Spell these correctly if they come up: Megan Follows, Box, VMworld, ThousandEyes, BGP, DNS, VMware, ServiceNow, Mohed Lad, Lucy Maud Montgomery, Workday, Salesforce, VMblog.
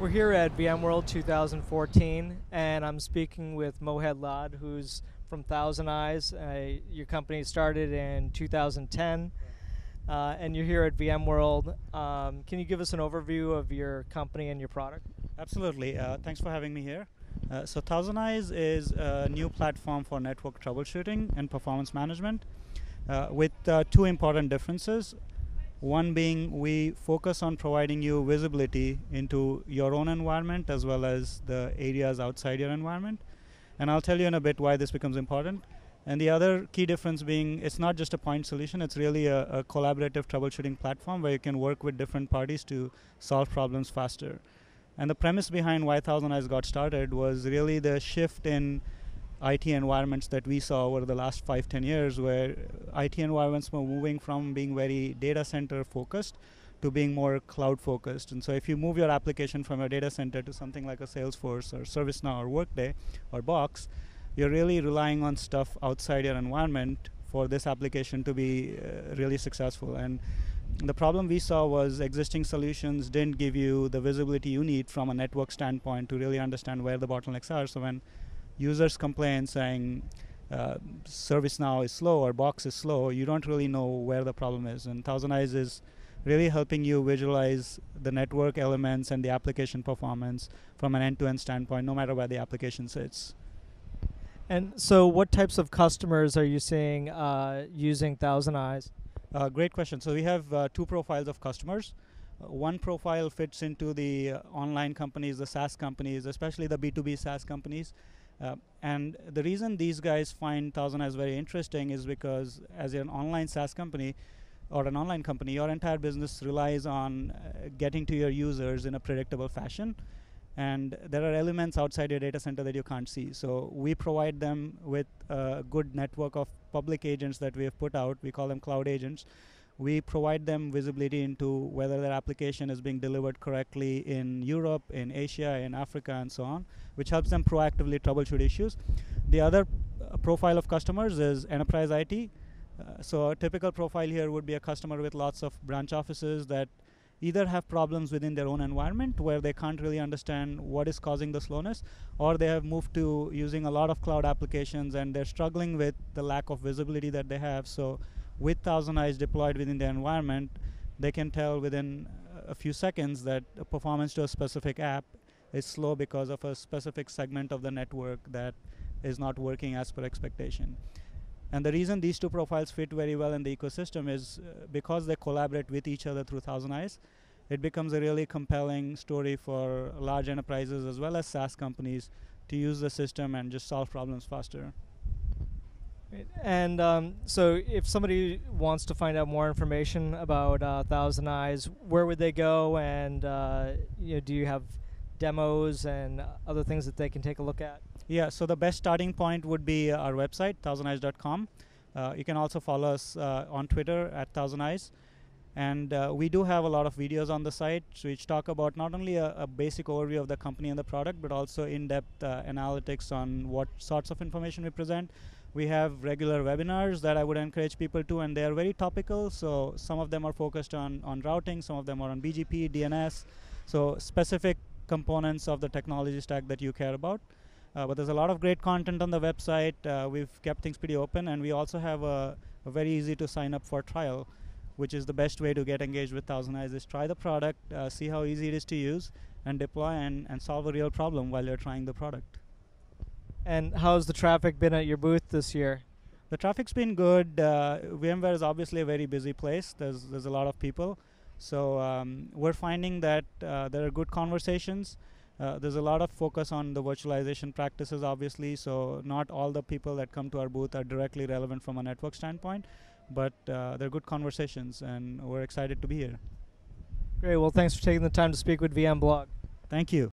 We're here at VMworld 2014, and I'm speaking with Mohed Lad, who's from ThousandEyes. Your company started in 2010, and you're here at VMworld. Can you give us an overview of your company and your product? Absolutely. Thanks for having me here. So ThousandEyes is a new platform for network troubleshooting and performance management with two important differences. One being we focus on providing you visibility into your own environment as well as the areas outside your environment. And I'll tell you in a bit why this becomes important. And the other key difference being it's not just a point solution, it's really a collaborative troubleshooting platform where you can work with different parties to solve problems faster. And the premise behind why ThousandEyes got started was really the shift in IT environments that we saw over the last 5-10 years, where IT environments were moving from being very data center focused to being more cloud focused. And so if you move your application from your data center to something like a Salesforce or ServiceNow or Workday or Box, you're really relying on stuff outside your environment for this application to be really successful. And the problem we saw was existing solutions didn't give you the visibility you need from a network standpoint to really understand where the bottlenecks are. So when users complain saying ServiceNow is slow or Box is slow, you don't really know where the problem is. And ThousandEyes is really helping you visualize the network elements and the application performance from an end-to-end standpoint, no matter where the application sits. And so what types of customers are you seeing using ThousandEyes? Great question. So we have two profiles of customers. One profile fits into the online companies, the SaaS companies, especially the B2B SaaS companies. And the reason these guys find ThousandEyes very interesting is because as an online SaaS company or an online company, your entire business relies on getting to your users in a predictable fashion. And there are elements outside your data center that you can't see. So we provide them with a good network of public agents that we have put out. We call them cloud agents. We provide them visibility into whether their application is being delivered correctly in Europe, in Asia, in Africa, and so on, which helps them proactively troubleshoot issues. The other profile of customers is enterprise IT. So a typical profile here would be a customer with lots of branch offices that either have problems within their own environment where they can't really understand what is causing the slowness, or they have moved to using a lot of cloud applications and they're struggling with the lack of visibility that they have. So with ThousandEyes deployed within their environment, they can tell within a few seconds that the performance to a specific app is slow because of a specific segment of the network that is not working as per expectation. And the reason these two profiles fit very well in the ecosystem is because they collaborate with each other through ThousandEyes, it becomes a really compelling story for large enterprises as well as SaaS companies to use the system and just solve problems faster. And so if somebody wants to find out more information about ThousandEyes, where would they go, and do you have demos and other things that they can take a look at? Yeah, so the best starting point would be our website, ThousandEyes.com. You can also follow us on Twitter at ThousandEyes. And we do have a lot of videos on the site which talk about not only a basic overview of the company and the product, but also in-depth analytics on what sorts of information we present. We have regular webinars that I would encourage people to, and they are very topical. So some of them are focused on routing, some of them are on BGP, DNS, so specific components of the technology stack that you care about. But there's a lot of great content on the website. We've kept things pretty open, and we also have a very easy to sign up for trial, which is the best way to get engaged with ThousandEyes is try the product, see how easy it is to use, and deploy and solve a real problem while you're trying the product. And how's the traffic been at your booth this year? The traffic's been good. VMware is obviously a very busy place. There's a lot of people. So we're finding that there are good conversations. There's a lot of focus on the virtualization practices, obviously. So not all the people that come to our booth are directly relevant from a network standpoint, but they're good conversations, and we're excited to be here. Great. Well, thanks for taking the time to speak with VMblog. Thank you.